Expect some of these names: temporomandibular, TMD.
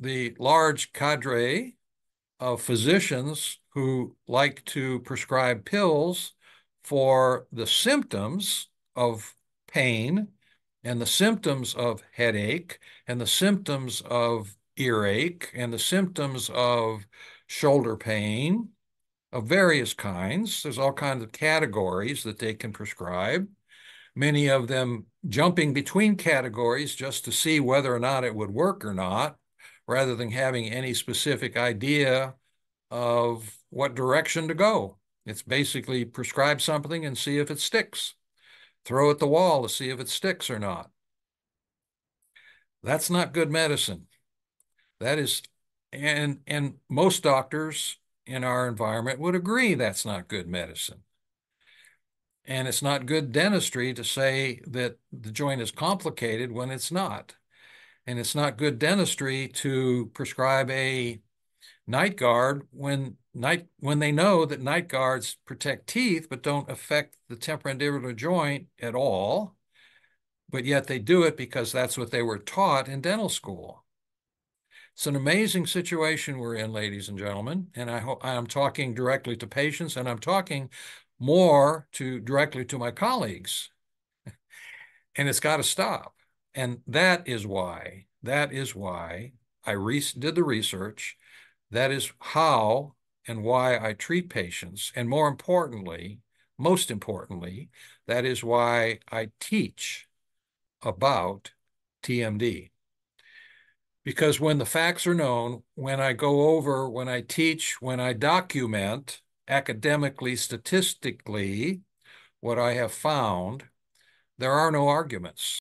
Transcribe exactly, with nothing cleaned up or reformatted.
the large cadre of physicians who like to prescribe pills for the symptoms of pain and the symptoms of headache and the symptoms of earache and the symptoms of shoulder pain of various kinds. There's all kinds of categories that they can prescribe, many of them jumping between categories just to see whether or not it would work or not, rather than having any specific idea of what direction to go. It's basically prescribe something and see if it sticks. Throw at the wall to see if it sticks or not. That's not good medicine. That is, and, and most doctors in our environment would agree that's not good medicine. And it's not good dentistry to say that the joint is complicated when it's not. And it's not good dentistry to prescribe a night guard when night when they know that night guards protect teeth but don't affect the temporomandibular joint at all, but yet they do it because that's what they were taught in dental school. It's an amazing situation we're in, ladies and gentlemen, and I hope I'm talking directly to patients, and I'm talking more to directly to my colleagues. And it's got to stop. And that is why, that is why I re did the research. That is how and why I treat patients. And more importantly, most importantly, that is why I teach about T M D. Because when the facts are known, when I go over, when I teach, when I document academically, statistically, what I have found, there are no arguments.